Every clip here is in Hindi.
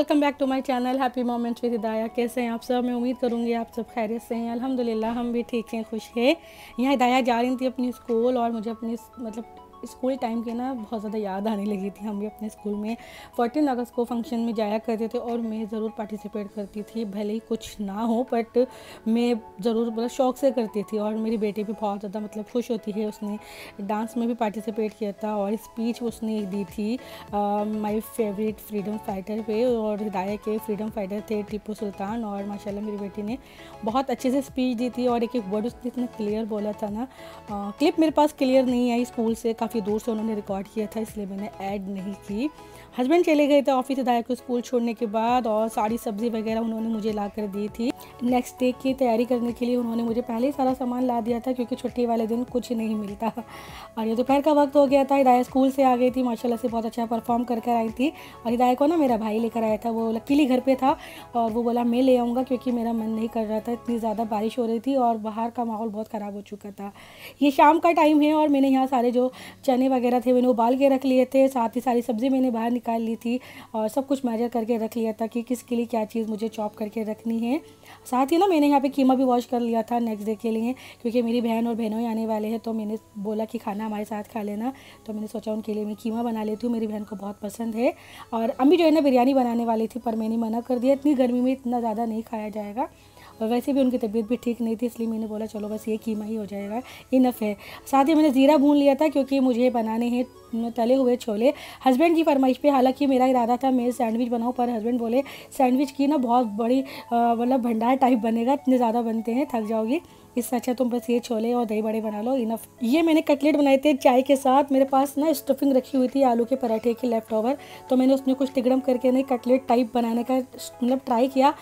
Welcome back to my channel happy moments with Hidaya. कैसे हैं आप सब? मैं उम्मीद करूंगी आप सब खैरियत से हैं। अल्हम्दुलिल्लाह हम भी ठीक हैं, खुश हैं। यहाँ हिदाया जा रही थी अपनी स्कूल और मुझे अपनी स्कूल टाइम की ना बहुत ज़्यादा याद आने लगी थी। हम भी अपने स्कूल में 14 अगस्त को फंक्शन में जाया करते थे और मैं ज़रूर पार्टिसिपेट करती थी, भले ही कुछ ना हो बट मैं ज़रूर बड़ा शौक़ से करती थी। और मेरी बेटी भी बहुत ज़्यादा खुश होती है, उसने डांस में भी पार्टिसिपेट किया था और स्पीच उसने दी थी माय फेवरेट फ्रीडम फाइटर पे। और हिदायत के फ्रीडम फाइटर थे टीपू सुल्तान और माशाल्लाह मेरी बेटी ने बहुत अच्छे से स्पीच दी थी और एक एक वर्ड उसने इतना क्लियर बोला था ना। क्लिप मेरे पास क्लियर नहीं आई, स्कूल से काफ़ी दूर से उन्होंने रिकॉर्ड किया था इसलिए मैंने ऐड नहीं की। हस्बैंड चले गए थे ऑफिस हिदायत को स्कूल छोड़ने के बाद और सारी सब्ज़ी वगैरह उन्होंने मुझे ला कर दी थी। नेक्स्ट डे की तैयारी करने के लिए उन्होंने मुझे पहले ही सारा सामान ला दिया था क्योंकि छुट्टी वाले दिन कुछ नहीं मिलता। और ये दोपहर का वक्त हो गया था, हिदायत स्कूल से आ गई थी, माशाल्लाह से बहुत अच्छा परफॉर्म कर कर आई थी। और हिदायत को ना मेरा भाई लेकर आया था, वो लकीली घर पर था और वो बोला मैं ले आऊँगा क्योंकि मेरा मन नहीं कर रहा था, इतनी ज़्यादा बारिश हो रही थी और बाहर का माहौल बहुत ख़राब हो चुका था। ये शाम का टाइम है और मैंने यहाँ सारे जो चने वगैरह थे मैंने उबाल के रख लिए थे, साथ ही सारी सब्ज़ी मैंने बाहर निकाल ली थी और सब कुछ मेजर करके रख लिया था कि किसके लिए क्या चीज़ मुझे चॉप करके रखनी है। साथ ही ना मैंने यहाँ पे कीमा भी वॉश कर लिया था नेक्स्ट डे के लिए क्योंकि मेरी बहन और बहनों ही आने वाले हैं, तो मैंने बोला कि खाना हमारे साथ खा लेना, तो मैंने सोचा उनके लिए मैं कीमा बना लेती हूँ, मेरी बहन को बहुत पसंद है। और अम्मी जो है ना बिरयानी बनाने वाली थी पर मैंने मना कर दिया, इतनी गर्मी में इतना ज़्यादा नहीं खाया जाएगा और वैसे भी उनकी तबीयत भी ठीक नहीं थी, इसलिए मैंने बोला चलो बस ये कीमा ही हो जाएगा, इनफ है। साथ ही मैंने ज़ीरा भून लिया था क्योंकि मुझे बनाने हैं तले हुए छोले हस्बैंड की फरमाइश पे। हालांकि मेरा इरादा था मैं सैंडविच बनाऊं पर हस्बैंड बोले सैंडविच की ना बहुत बड़ी भंडार टाइप बनेगा, इतने ज़्यादा बनते हैं थक जाओगी, इससे अच्छा तुम बस ये छोले और दही बड़े बना लो, इनफ। ये मैंने कटलेट बनाए थे चाय के साथ, मेरे पास ना स्टफिंग रखी हुई थी आलू के पराठे की लेफ्ट ओवर, तो मैंने उसमें कुछ तिगड़म करके नहीं कटलेट टाइप बनाने का ट्राई किया।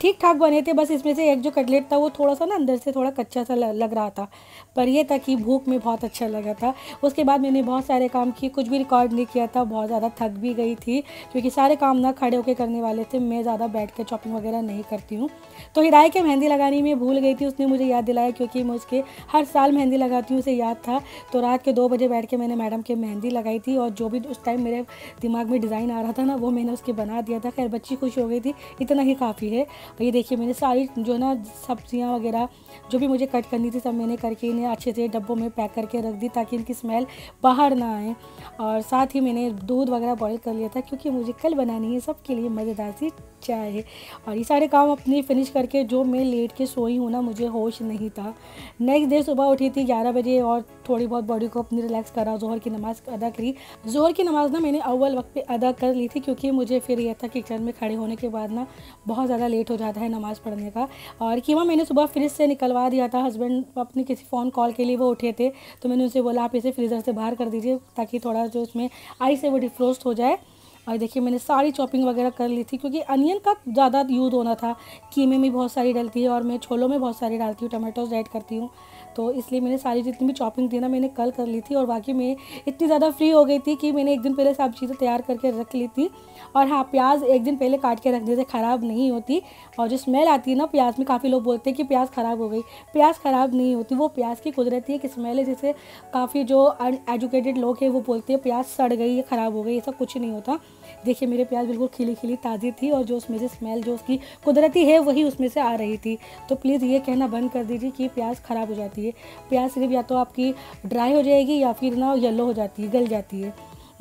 ठीक ठाक बने थे, बस इसमें से एक जो कटलेट था वो थोड़ा सा ना अंदर से थोड़ा कच्चा सा लग रहा था, पर यह था कि भूख में बहुत अच्छा लगा था। उसके बाद मैंने बहुत सारे काम किए, कुछ भी रिकॉर्ड नहीं किया था, बहुत ज़्यादा थक भी गई थी क्योंकि सारे काम ना खड़े होकर करने वाले थे, मैं ज़्यादा बैठ कर शॉपिंग वगैरह नहीं करती हूँ। तो हिदायत के मेहंदी लगानी में भूल गई थी, उसने मुझे याद दिलाया क्योंकि मैं उसके हर साल मेहंदी लगाती हूँ, उसे याद था। तो रात के 2 बजे बैठ के मैंने मैडम के मेहंदी लगाई थी और जो भी उस टाइम मेरे दिमाग में डिज़ाइन आ रहा था ना वो मैंने उसके बना दिया था। खैर बच्ची खुश हो गई थी, इतना ही काफ़ी है। और ये देखिए मैंने सारी जो ना सब्जियाँ वगैरह जो भी मुझे कट करनी थी सब मैंने करके इन्हें अच्छे से डब्बों में पैक करके रख दी ताकि इनकी स्मेल बाहर ना आए। और साथ ही मैंने दूध वगैरह बॉयल कर लिया था क्योंकि मुझे कल बनानी है सबके लिए मज़ेदार सी चाय। और ये सारे काम अपने फिनिश करके जो मैं लेट के सोई हूँ ना मुझे होश नहीं था। नेक्स्ट डे सुबह उठी थी 11 बजे और थोड़ी बहुत बॉडी को अपनी रिलैक्स करा, जोहर की नमाज़ अदा करी। जोहर की नमाज़ ना मैंने अव्वल वक्त पे अदा कर ली थी क्योंकि मुझे फिर यह था किचन में खड़े होने के बाद ना बहुत ज़्यादा लेट हो जाता है नमाज़ पढ़ने का। और कीमा मैंने सुबह फ्रिज से निकलवा दिया था, हस्बैंड अपने किसी फ़ोन कॉल के लिए वो उठे थे तो मैंने उनसे बोला आप इसे फ्रीज़र से बाहर कर दीजिए ताकि थोड़ा जो उसमें आइस है वो डिफ्रोस्ट हो जाए। और देखिए मैंने सारी चॉपिंग वगैरह कर ली थी क्योंकि अनियन का ज़्यादा यूज़ होना था, कीमे में बहुत सारी डलती है और मैं छोलों में बहुत सारी डालती हूँ, टमाटोज ऐड करती हूँ, तो इसलिए मैंने सारी जितनी भी चॉपिंग थी ना मैंने कल कर ली थी। और बाकी मैं इतनी ज़्यादा फ्री हो गई थी कि मैंने एक दिन पहले सब चीज़ें तैयार करके रख ली थी। और हाँ, प्याज एक दिन पहले काट के रखने से ख़राब नहीं होती और जो स्मेल आती है ना प्याज में, काफ़ी लोग बोलते हैं कि प्याज ख़राब हो गई, प्याज ख़राब नहीं होती, वो प्याज की कुदरती है कि स्मेल है, जैसे काफ़ी जो अनएजुकेटेड लोग हैं वो बोलते हैं प्याज सड़ गई या ख़राब हो गई, ऐसा कुछ नहीं होता। देखिए मेरे प्याज बिल्कुल खिली खिली ताज़ी थी और जो उसमें से स्मेल जो उसकी कुदरती है वही उसमें से आ रही थी। तो प्लीज़ ये कहना बंद कर दीजिए कि प्याज ख़राब हो जाती है, प्याज सिर्फ या तो आपकी ड्राई हो जाएगी या फिर ना येलो हो जाती है, गल जाती है।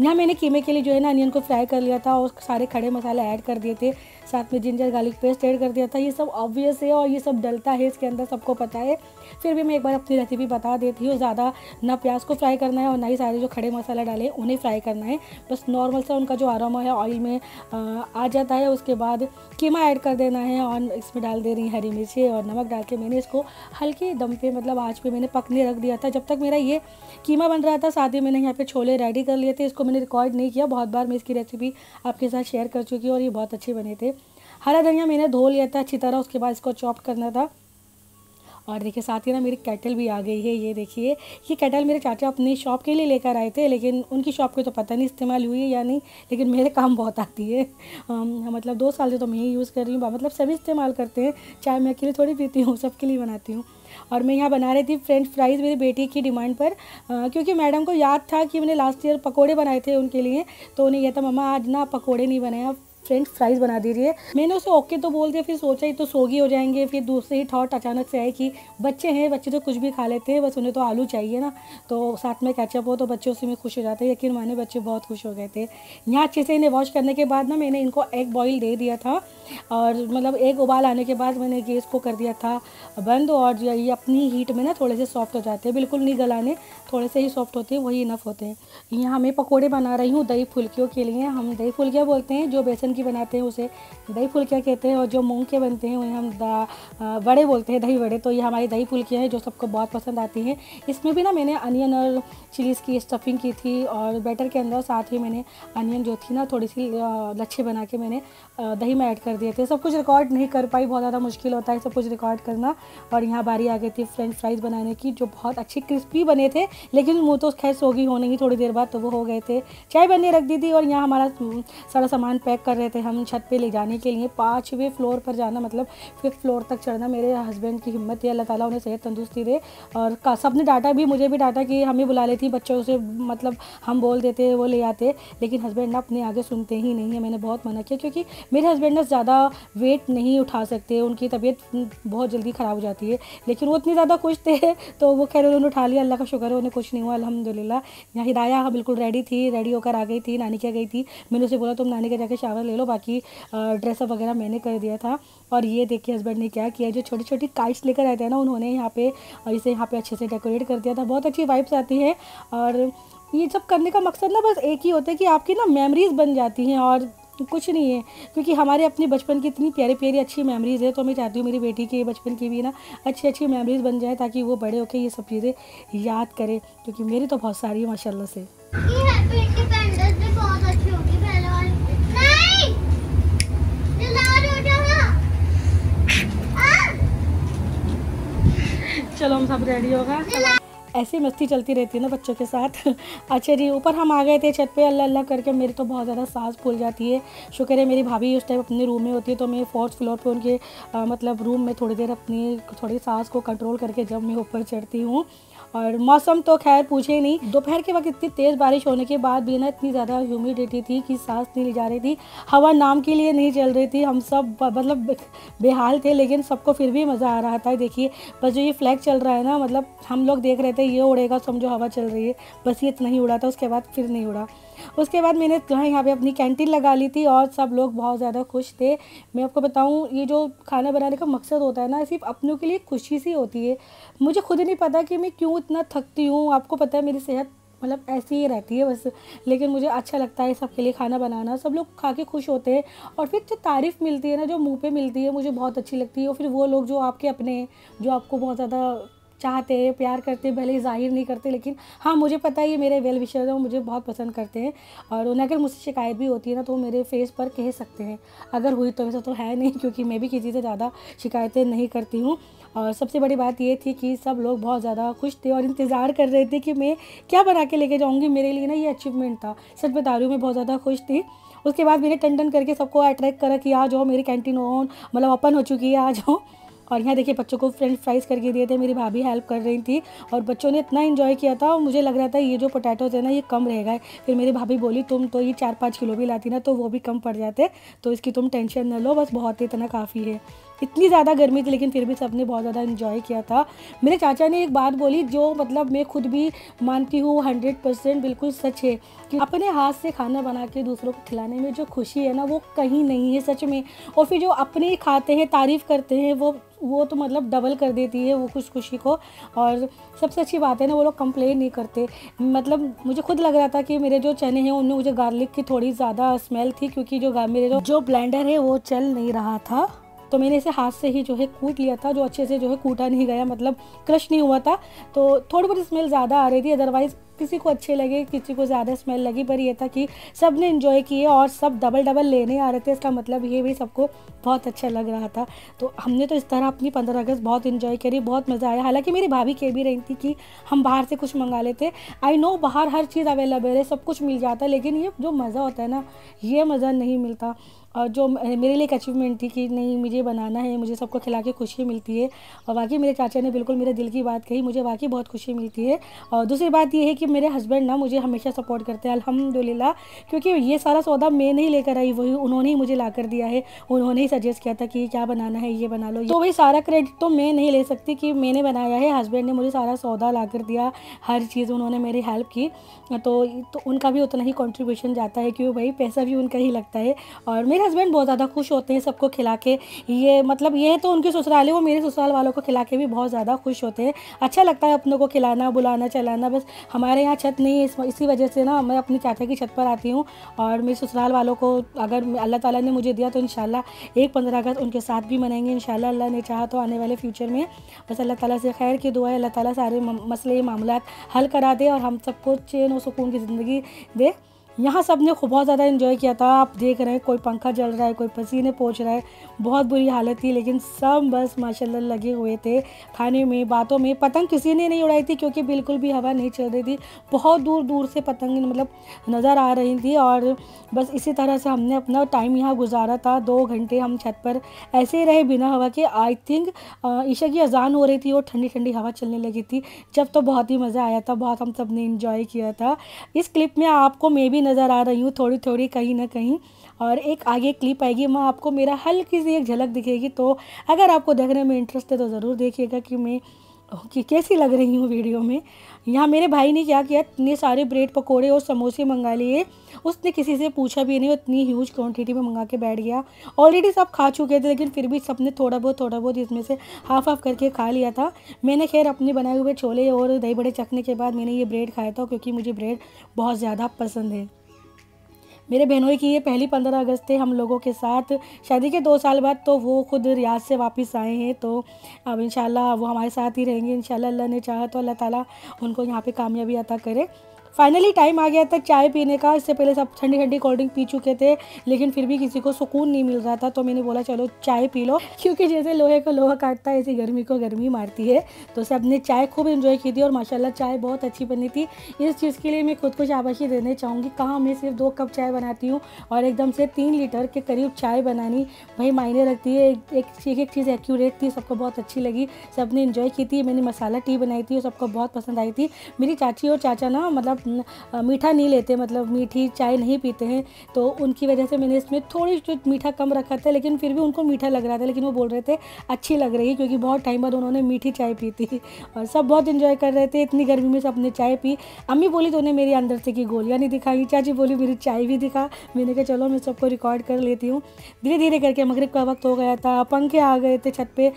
यहाँ मैंने कीमे के लिए जो है ना अनियन को फ्राई कर लिया था और सारे खड़े मसाले ऐड कर दिए थे, साथ में जिंजर गार्लिक पेस्ट ऐड कर दिया था। ये सब ऑब्वियस है और ये सब डलता है, इसके अंदर सबको पता है, फिर भी मैं एक बार अपनी रेसिपी बता देती हूँ। ज़्यादा ना प्याज को फ्राई करना है और ना ही सारे जो खड़े मसाला डाले उन्हें फ्राई करना है, बस नॉर्मल सा उनका जो आरामा है ऑयल में आ जाता है। उसके बाद कीमा ऐड कर देना है और इसमें डाल दे रही हैं हरी मिर्चें और नमक डाल के मैंने इसको हल्के दम पे आँच पे मैंने पकने रख दिया था जब तक मेरा ये कीमा बन रहा था। साथ ही मैंने यहाँ पे छोले रेडी कर लिए थे, इसको मैंने रिकॉर्ड नहीं किया, बहुत बार मैं इसकी रेसिपी आपके साथ शेयर कर चुकी हूँ और ये बहुत अच्छे बने थे। हरा धनिया मैंने धो लिया था अच्छी तरह, उसके बाद इसको चॉप करना था। और देखिए साथ ही ना मेरी कैटल भी आ गई है, ये देखिए ये कैटल मेरे चाचा अपनी शॉप के लिए लेकर आए थे, लेकिन उनकी शॉप के तो पता नहीं इस्तेमाल हुई है या नहीं, लेकिन मेरे काम बहुत आती है। 2 साल से तो मैं ही यूज़ कर रही हूँ, सभी इस्तेमाल करते हैं, चाय मैं अकेले थोड़ी पीती हूँ, सबके लिए बनाती हूँ। और मैं यहाँ बना रही थी फ्रेंच फ्राइज़ मेरी बेटी की डिमांड पर, क्योंकि मैडम को याद था कि मैंने लास्ट ईयर पकोड़े बनाए थे उनके लिए, तो उन्हें यह था मम्मा आज ना पकोड़े नहीं बनाए, फ्रेंच फ्राइज़ बना दे रही है। मैंने उसे ओके तो बोल दिया, फिर सोचा ही तो सोगी हो जाएंगे। फिर दूसरे ही थॉट अचानक से आए कि बच्चे हैं, बच्चे तो कुछ भी खा लेते हैं, बस उन्हें तो आलू चाहिए ना, तो साथ में कैचअप हो तो बच्चे उसी में खुश हो जाते हैं। यकीन माने बच्चे बहुत खुश हो गए थे। यहाँ अच्छे से इन्हें वॉश करने के बाद ना मैंने इनको एग बॉयल दे दिया था, और मतलब एग उबाल आने के बाद मैंने गैस को कर दिया था बंद। और ये अपनी हीट में ना थोड़े से सॉफ्ट हो जाते हैं, बिल्कुल नहीं गलाने, थोड़े से ही सॉफ्ट होते हैं, वही इनफ होते हैं। यहाँ मैं पकौड़े बना रही हूँ दही फुल्कियों के लिए। हम दही फुल्कियाँ बोलते हैं, जो बेसन की बनाते हैं उसे दही फुल्कियाँ कहते हैं, और जो मूंग के बनते हैं उन्हें हम वड़े बोलते हैं, दही वड़े। तो ये हमारी दही फुल्कियाँ हैं जो सबको बहुत पसंद आती हैं। इसमें भी ना मैंने अनियन और चिलीज़ की स्टफिंग की थी, और बैटर के अंदर साथ ही मैंने अनियन जो थी ना थोड़ी सी लच्छे बना के मैंने दही में ऐड कर दिए थे। सब कुछ रिकॉर्ड नहीं कर पाई, बहुत ज़्यादा मुश्किल होता है सब कुछ रिकॉर्ड करना। और यहाँ बारी आ गई थी फ्रेंच फ्राइज़ बनाने की, जो बहुत अच्छे क्रिस्पी बने थे, लेकिन मुँह तो खैर सोगी होने ही थोड़ी देर बाद तो वो हो गए थे। चाय बनने रख दी थी, और यहाँ हमारा सारा सामान पैक कर रहे थे हम छत पे ले जाने के लिए। 5वें फ्लोर पर जाना मतलब 5th फ्लोर तक चढ़ना। मेरे हस्बैंड की हिम्मत है, अल्लाह ताला उन्हें सेहत तंदुरुस्ती दे। और सब ने डांटा भी, मुझे भी डांटा कि हमें बुला लेती बच्चों से, मतलब हम बोल देते वो ले आते, लेकिन हस्बैंड ना अपने आगे सुनते ही नहीं है। मैंने बहुत मना किया, क्योंकि मेरे हस्बैंड ना ज़्यादा वेट नहीं उठा सकते, उनकी तबीयत बहुत जल्दी ख़राब हो जाती है, लेकिन वो इतने ज़्यादा खुश थे तो वो खैर उन्होंने उठा लिया। अल्लाह का शुक्र है उन्हें कुछ नहीं हुआ, अल्हम्दुलिल्लाह। यहाँ हिदाया बिल्कुल रेडी थी, रेडी होकर आ गई थी, नानी के गई थी। मैंने उसे बोला तुम नानी के जाके शावर ले लो, बाकी ड्रेसअप वगैरह मैंने कर दिया था। और ये देखिए हस्बैंड ने क्या किया, जो छोटी छोटी काइट्स लेकर आए थे ना उन्होंने यहाँ पे, और इसे यहाँ पे अच्छे से डेकोरेट कर दिया था। बहुत अच्छी वाइब्स आती है, और ये सब करने का मकसद ना बस एक ही होता है कि आपकी ना मेमोरीज़ बन जाती हैं और कुछ नहीं है। क्योंकि हमारे अपने बचपन की इतनी प्यारी प्यारी अच्छी मेमोरीज़ है, तो मैं चाहती हूँ मेरी बेटी के बचपन की भी ना अच्छी अच्छी मेमोरीज़ बन जाए, ताकि वो बड़े होकर ये सब चीज़ें याद करे, क्योंकि मेरी तो बहुत सारी है माशाल्लाह से। चलो हम सब रेडी होगा, ऐसी मस्ती चलती रहती है ना बच्चों के साथ। अच्छा जी, ऊपर हम आ गए थे छत पे अल्लाह अल्लाह करके। मेरी तो बहुत ज़्यादा सांस फूल जाती है। शुक्र है मेरी भाभी उस टाइम अपने रूम में होती है, तो मैं 4th फ्लोर पे उनके मतलब रूम में थोड़ी देर अपनी थोड़ी सांस को कंट्रोल करके जब मैं ऊपर चढ़ती हूँ। और मौसम तो खैर पूछे ही नहीं, दोपहर के वक्त इतनी तेज़ बारिश होने के बाद भी ना इतनी ज़्यादा ह्यूमिडिटी थी कि सांस नहीं ली जा रही थी, हवा नाम के लिए नहीं चल रही थी। हम सब मतलब बेहाल थे, लेकिन सबको फिर भी मज़ा आ रहा था। देखिए बस जो ये फ्लैग चल रहा है ना, मतलब हम लोग देख रहे थे ये उड़ेगा, समझो हवा चल रही है, बस ये इतना ही उड़ा था, उसके बाद फिर नहीं उड़ा। उसके बाद मैंने यहाँ पे अपनी कैंटीन लगा ली थी, और सब लोग बहुत ज़्यादा खुश थे। मैं आपको बताऊँ, ये जो खाना बनाने का मकसद होता है ना, सिर्फ अपनों के लिए खुशी सी होती है। मुझे खुद नहीं पता कि मैं क्यों इतना थकती हूँ। आपको पता है मेरी सेहत मतलब ऐसी ही रहती है बस, लेकिन मुझे अच्छा लगता है सबके लिए खाना बनाना। सब लोग खा के खुश होते हैं, और फिर जो तारीफ़ मिलती है ना, जो मुँह पे मिलती है, मुझे बहुत अच्छी लगती है। और फिर वो लोग जो आपके अपने हैं, जो आपको बहुत ज़्यादा चाहते हैं, प्यार करते हैं, भले ही जाहिर नहीं करते, लेकिन हाँ मुझे पता है ये मेरे वेल विशर हैं, वो मुझे बहुत पसंद करते हैं। और उन्हें अगर मुझसे शिकायत भी होती है ना, तो वो मेरे फेस पर कह सकते हैं। अगर हुई तो वैसा तो है नहीं, क्योंकि मैं भी किसी से ज़्यादा शिकायतें नहीं करती हूँ। और सबसे बड़ी बात ये थी कि सब लोग बहुत ज़्यादा खुश थे, और इंतज़ार कर रहे थे कि मैं क्या बना के लेके जाऊँगी। मेरे लिए ना ये अचीवमेंट था, सच बता रही हूँ, मैं बहुत ज़्यादा खुश थी। उसके बाद मैंने टन टन करके सबको अट्रैक्ट करा कि आ जाओ, मेरी कैंटीन मतलब ओपन हो चुकी है, आ जाओ। और यहाँ देखिए बच्चों को फ्रेंच फ्राइज़ करके दिए थे, मेरी भाभी हेल्प कर रही थी, और बच्चों ने इतना एंजॉय किया था। और मुझे लग रहा था ये जो पोटैटोज़ है ना ये कम रह गए। फिर मेरी भाभी बोली तुम तो ये 4-5 किलो भी लाती ना तो वो भी कम पड़ जाते, तो इसकी तुम टेंशन ना लो, बस बहुत ही इतना काफ़ी है। इतनी ज़्यादा गर्मी थी, लेकिन फिर भी सबने बहुत ज़्यादा एंजॉय किया था। मेरे चाचा ने एक बात बोली जो मतलब मैं खुद भी मानती हूँ 100% बिल्कुल सच है, कि अपने हाथ से खाना बना के दूसरों को खिलाने में जो खुशी है ना वो कहीं नहीं है सच में। और फिर जो अपने खाते हैं, तारीफ़ करते हैं, वो तो मतलब डबल कर देती है वो खुश खुशी को। और सबसे अच्छी बात है ना, वो लोग कंप्लेन नहीं करते। मतलब मुझे खुद लग रहा था कि मेरे जो चने हैं उनमें मुझे गार्लिक की थोड़ी ज़्यादा स्मेल थी, क्योंकि जो मेरे जो ब्लेंडर है वो चल नहीं रहा था, तो मैंने इसे हाथ से ही जो है कूट लिया था, जो अच्छे से जो है कूटा नहीं गया, मतलब क्रश नहीं हुआ था, तो थोड़ी बहुत स्मेल ज़्यादा आ रही थी। अदरवाइज़ किसी को अच्छे लगे, किसी को ज़्यादा स्मेल लगी, पर यह था कि सब ने इन्जॉय किए और सब डबल डबल लेने आ रहे थे, इसका मतलब ये भी सबको बहुत अच्छा लग रहा था। तो हमने तो इस तरह अपनी 15 अगस्त बहुत इन्जॉय करी, बहुत मज़ा आया। हालांकि मेरी भाभी कह भी रही थी कि हम बाहर से कुछ मंगा लेते। आई नो बाहर हर चीज़ अवेलेबल है, सब कुछ मिल जाता है, लेकिन ये जो मज़ा होता है ना ये मज़ा नहीं मिलता। और जो मेरे लिए एक अचीवमेंट थी कि नहीं मुझे बनाना है, मुझे सबको खिला के खुशी मिलती है। और वाकई मेरे चाचा ने बिल्कुल मेरे दिल की बात कही, मुझे वाकई बहुत खुशी मिलती है। और दूसरी बात यह है कि मेरे हस्बैंड ना मुझे हमेशा सपोर्ट करते हैं अल्हम्दुलिल्लाह, क्योंकि ये सारा सौदा मैं नहीं लेकर आई, वही उन्होंने ही मुझे ला कर दिया है। उन्होंने ही सजेस्ट किया था कि क्या बनाना है ये बना लो, तो वही सारा क्रेडिट तो मैं नहीं ले सकती कि मैंने बनाया है। हस्बैंड ने मुझे सारा सौदा ला कर दिया, हर चीज़ उन्होंने मेरी हेल्प की, तो उनका भी उतना ही कॉन्ट्रीब्यूशन जाता है, क्योंकि भाई पैसा भी उनका ही लगता है। और मेरे हस्बैंड बहुत ज़्यादा खुश होते हैं सबको खिला के, ये मतलब ये तो उनके ससुराल है, वो मेरे ससुराल वालों को खिला के भी बहुत ज़्यादा खुश होते हैं। अच्छा लगता है अपनों को खिलाना बुलाना चलाना। बस हमारे यहाँ छत नहीं है, इसी वजह से ना मैं अपनी चाचा की छत पर आती हूँ, और मेरे ससुराल वालों को अगर अल्लाह ताला ने मुझे दिया तो इंशाल्लाह एक 15 अगस्त उनके साथ भी मनाएंगे इंशाल्लाह, अल्लाह ने चाहा तो आने वाले फ्यूचर में। बस अल्लाह ताला से खैर की दुआ है, अल्लाह ताला सारे मसले मामला हल करा दे और हम सबको चैन और सुकून की ज़िंदगी दे। यहाँ सब ने बहुत ज़्यादा एंजॉय किया था। आप देख रहे हैं कोई पंखा जल रहा है, कोई पसीने पोंछ रहा है, बहुत बुरी हालत थी, लेकिन सब बस माशाल्लाह लगे हुए थे खाने में, बातों में। पतंग किसी ने नहीं उड़ाई थी क्योंकि बिल्कुल भी हवा नहीं चल रही थी, बहुत दूर दूर से पतंग मतलब नज़र आ रही थी। और बस इसी तरह से हमने अपना टाइम यहाँ गुजारा था। 2 घंटे हम छत पर ऐसे ही रहे बिना हवा के। आई थिंक ईशा की अजान हो रही थी और ठंडी ठंडी हवा चलने लगी थी, जब तो बहुत ही मज़ा आया था, बहुत हम सब ने इंजॉय किया था। इस क्लिप में आपको मैं भी नज़र आ रही हूँ थोड़ी थोड़ी कहीं ना कहीं, और एक आगे क्लिप आएगी वहाँ आपको मेरा हल्की सी एक झलक दिखेगी, तो अगर आपको देखने में इंटरेस्ट है तो ज़रूर देखिएगा कि मैं कैसी लग रही हूँ वीडियो में। यहाँ मेरे भाई ने क्या किया, इतने सारे ब्रेड पकोड़े और समोसे मंगा लिए, उसने किसी से पूछा भी नहीं, इतनी ह्यूज क्वांटिटी में मंगा के बैठ गया। ऑलरेडी सब खा चुके थे, लेकिन फिर भी सब ने थोड़ा बहुत इसमें से हाफ करके खा लिया था। मैंने खैर अपने बनाए हुए छोले और दही बड़े चखने के बाद मैंने ये ब्रेड खाया था, क्योंकि मुझे ब्रेड बहुत ज़्यादा पसंद है। मेरे बहनों की ये पहली 15 अगस्त थे हम लोगों के साथ, शादी के 2 साल बाद, तो वो खुद रियाज से वापस आए हैं, तो अब इंशाल्लाह वो हमारे साथ ही रहेंगे इंशाल्लाह, अल्लाह ने चाहा तो अल्लाह ताला उनको यहाँ पे कामयाबी अता करे। फाइनली टाइम आ गया था चाय पीने का। इससे पहले सब ठंडी ठंडी कोल्ड ड्रिंक पी चुके थे, लेकिन फिर भी किसी को सुकून नहीं मिल रहा था, तो मैंने बोला चलो चाय पी लो, क्योंकि जैसे लोहे को लोहा काटता है ऐसी गर्मी को गर्मी मारती है। तो सब ने चाय खूब एंजॉय की थी और माशाल्लाह चाय बहुत अच्छी बनी थी। इस चीज़ के लिए मैं खुद को शाबाशी देने चाहूँगी, कहाँ मैं सिर्फ 2 कप चाय बनाती हूँ और एकदम से 3 लीटर के करीब चाय बनानी भाई मायने रखती है। एक चीज़ एक्यूरेट थी, सबको बहुत अच्छी लगी, सब ने इन्जॉय की थी। मैंने मसाला टी बनाई थी और सबको बहुत पसंद आई थी। मेरी चाची और चाचा ना मतलब मीठा नहीं लेते, मतलब मीठी चाय नहीं पीते हैं, तो उनकी वजह से मैंने इसमें थोड़ी मीठा कम रखा था, लेकिन फिर भी उनको मीठा लग रहा था, लेकिन वो बोल रहे थे अच्छी लग रही है, क्योंकि बहुत टाइम बाद उन्होंने मीठी चाय पी थी। और सब बहुत एंजॉय कर रहे थे, इतनी गर्मी में सबने चाय पी। अम्मी बोली तो उन्हें मेरी अंदर से कि गोलियाँ नहीं दिखाई, चाची बोली मेरी चाय भी दिखा। मैंने कहा चलो मैं सबको रिकॉर्ड कर लेती हूँ। धीरे धीरे करके मगरिब का वक्त हो गया था, पंखे आ गए थे, छत पर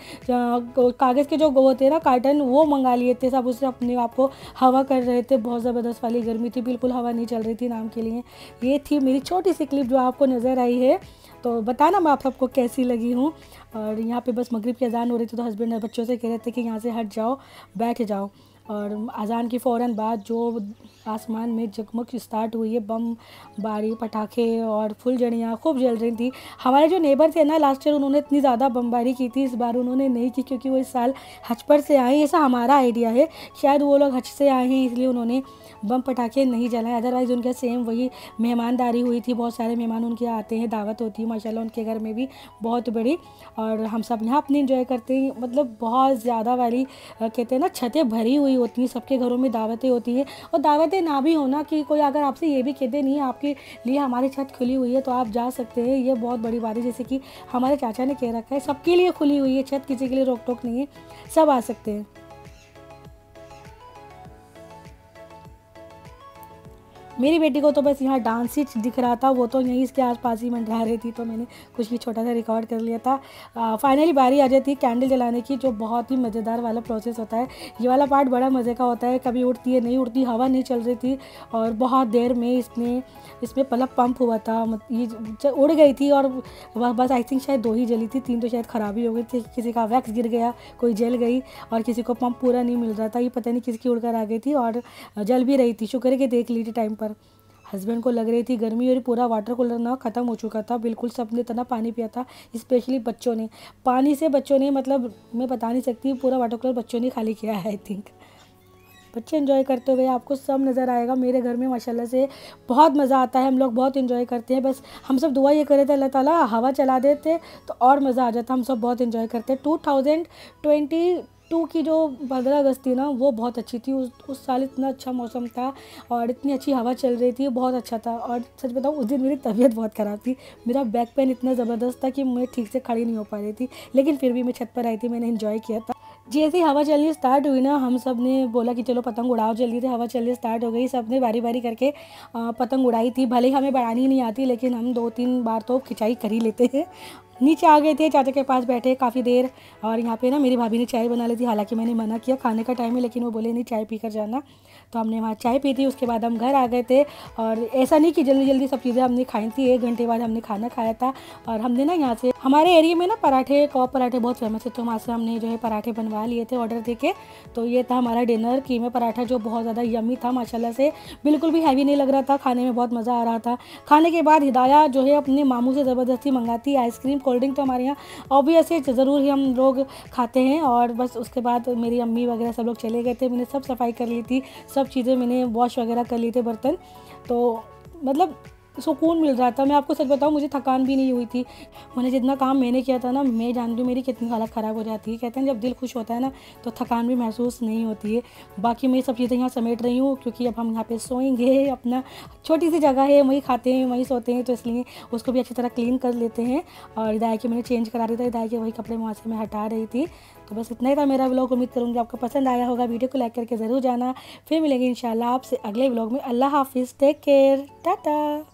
कागज़ के जो होते ना कार्टन वो मंगा लिए थे सब, उससे अपने आप को हवा कर रहे थे। बहुत ज़बरदस्त गर्मी थी, बिल्कुल हवा नहीं चल रही थी नाम के लिए। ये थी मेरी छोटी सी क्लिप जो आपको नज़र आई है, तो बताना मैं आप सबको कैसी लगी हूँ। और यहाँ पे बस मगरिब की अजान हो रही थी, तो हस्बैंड और बच्चों से कह रहे थे कि यहाँ से हट जाओ, बैठ जाओ। और अजान के फ़ौरन बाद जो आसमान में जगमग स्टार्ट हुई है, बम बारी पटाखे और फुलझड़ियाँ खूब जल रही थी। हमारे जो नेबर थे ना, लास्ट ईयर उन्होंने इतनी ज़्यादा बमबारी की थी, इस बार उन्होंने नहीं की, क्योंकि वो इस साल हज पर से आए, ऐसा हमारा आइडिया है, शायद वो लोग हज से आए हैं इसलिए उन्होंने बम पटाखे नहीं जलाए, अदरवाइज़ उनके सेम वही मेहमानदारी हुई थी। बहुत सारे मेहमान उनके आते हैं, दावत होती है माशाल्लाह उनके घर में भी बहुत बड़ी, और हम सब यहाँ अपने इंजॉय करते हैं। मतलब बहुत ज़्यादा वाली कहते हैं ना, छतें भरी हुई होती हैं, सबके घरों में दावतें होती हैं, और दावतें ना भी होना कि कोई अगर आपसे ये भी कहते नहीं आपके लिए हमारी छत खुली हुई है तो आप जा सकते हैं, ये बहुत बड़ी बात है। जैसे कि हमारे चाचा ने कह रखा है सबके लिए खुली हुई है छत, किसी के लिए रोक टोक नहीं है, सब आ सकते हैं। मेरी बेटी को तो बस यहाँ डांस ही दिख रहा था, वो तो यहीं इसके आसपास ही मंडरा रही थी, तो मैंने कुछ भी छोटा सा रिकॉर्ड कर लिया था। फाइनली बारी आ जाती है कैंडल जलाने की, जो बहुत ही मज़ेदार वाला प्रोसेस होता है। ये वाला पार्ट बड़ा मज़े का होता है, कभी उठती है नहीं उठती, हवा नहीं चल रही थी और बहुत देर में इसमें पलक पंप हुआ था, ये उड़ गई थी और बस आई थिंक शायद 2 ही जली थी, 3 तो शायद ख़राब ही हो गई थी, किसी का वैक्स गिर गया, कोई जल गई और किसी को पंप पूरा नहीं मिल रहा था, ये पता नहीं किसकी उड़कर आ गई थी और जल भी रही थी। शुक्र है कि देख ली थी टाइम पर, हस्बैंड को लग रही थी गर्मी और पूरा वाटर कूलर ना ख़त्म हो चुका था, बिल्कुल सब ने इतना पानी पिया था, स्पेशली बच्चों ने, पानी से बच्चों ने मतलब मैं बता नहीं सकती, पूरा वाटर कूलर बच्चों ने खाली किया है आई थिंक। बच्चे एंजॉय करते हुए आपको सब नज़र आएगा। मेरे घर में माशाल्लाह से बहुत मज़ा आता है, हम लोग बहुत एंजॉय करते हैं। बस हम सब दुआ ये करे थे अल्लाह ताला हवा चला देते तो और मज़ा आ जाता। हम सब बहुत एंजॉय करते हैं। 2022 की जो 15 अगस्त थी ना, वो बहुत अच्छी थी। उस साल इतना अच्छा मौसम था और इतनी अच्छी हवा चल रही थी, बहुत अच्छा था। और सच बताऊँ उस दिन मेरी तबीयत बहुत ख़राब थी, मेरा बैक पेन इतना ज़बरदस्त था कि मैं ठीक से खड़ी नहीं हो पा रही थी, लेकिन फिर भी मैं छत पर आई थी, मैंने एंजॉय किया था। जैसे ही हवा चलनी स्टार्ट हुई ना, हम सब ने बोला कि चलो पतंग उड़ाओ जल्दी से। हवा चलनी स्टार्ट हो गई, सब ने बारी बारी करके पतंग उड़ाई थी। भले ही हमें बढ़ानी नहीं आती, लेकिन हम 2-3 बार तो खिंचाई कर ही लेते हैं। नीचे आ गए थे, चाचा के पास बैठे काफ़ी देर। और यहाँ पे ना मेरी भाभी ने चाय बना ली थी, हालांकि मैंने मना किया, खाने का टाइम है, लेकिन वो बोले नहीं चाय पी कर जाना। तो हमने वहाँ चाय पी थी, उसके बाद हम घर आ गए थे। और ऐसा नहीं कि जल्दी जल्दी सब चीज़ें हमने खाई थी, 1 घंटे बाद हमने खाना खाया था। और हमने ना यहाँ से हमारे एरिया में ना पराठे, कॉप पराठे बहुत फेमस है, तो वहाँ से हमने जो है पराठे बनवा लिए थे ऑर्डर दे के। तो ये था हमारा डिनर, कीमा पराठा, जो बहुत ज़्यादा यम्मी था माशाल्लाह से, बिल्कुल भी हैवी नहीं लग रहा था, खाने में बहुत मज़ा आ रहा था। खाने के बाद हिदाया जो है अपने मामू से ज़बरदस्ती मंगाती आइसक्रीम, कोल्ड ड्रिंक, तो हमारे यहाँ ऑब्वियस है ज़रूर ही हम लोग खाते हैं। और बस उसके बाद मेरी अम्मी वगैरह सब लोग चले गए थे, मैंने सब सफाई कर ली थी, सब चीज़ें मैंने वॉश वगैरह कर ली थी बर्तन। तो मतलब सुकून मिल रहा था। मैं आपको सच बताऊं मुझे थकान भी नहीं हुई थी। मैंने जितना काम मैंने किया था ना, मैं जानती हूँ मेरी कितनी हालत ख़राब हो जाती है। कहते हैं जब दिल खुश होता है ना तो थकान भी महसूस नहीं होती है। बाकी मैं सब चीज़ें यहाँ समेट रही हूँ, क्योंकि अब हम यहाँ पे सोएंगे, अपना छोटी सी जगह है, वहीं खाते हैं वहीं सोते हैं, तो इसलिए उसको भी अच्छी तरह क्लीन कर लेते हैं। और हिदायत के मैंने चेंज करा रही था, हिदायत के वही कपड़े वहाँ से मैं हटा रही थी। तो बस इतना ही था मेरा व्लॉग, उम्मीद करूँगी आपको पसंद आया होगा। वीडियो को लाइक करके ज़रूर जाना। फिर मिलेंगे इंशाल्लाह आपसे अगले व्लॉग में। अल्लाह हाफिज़, टेक केयर, टाटा।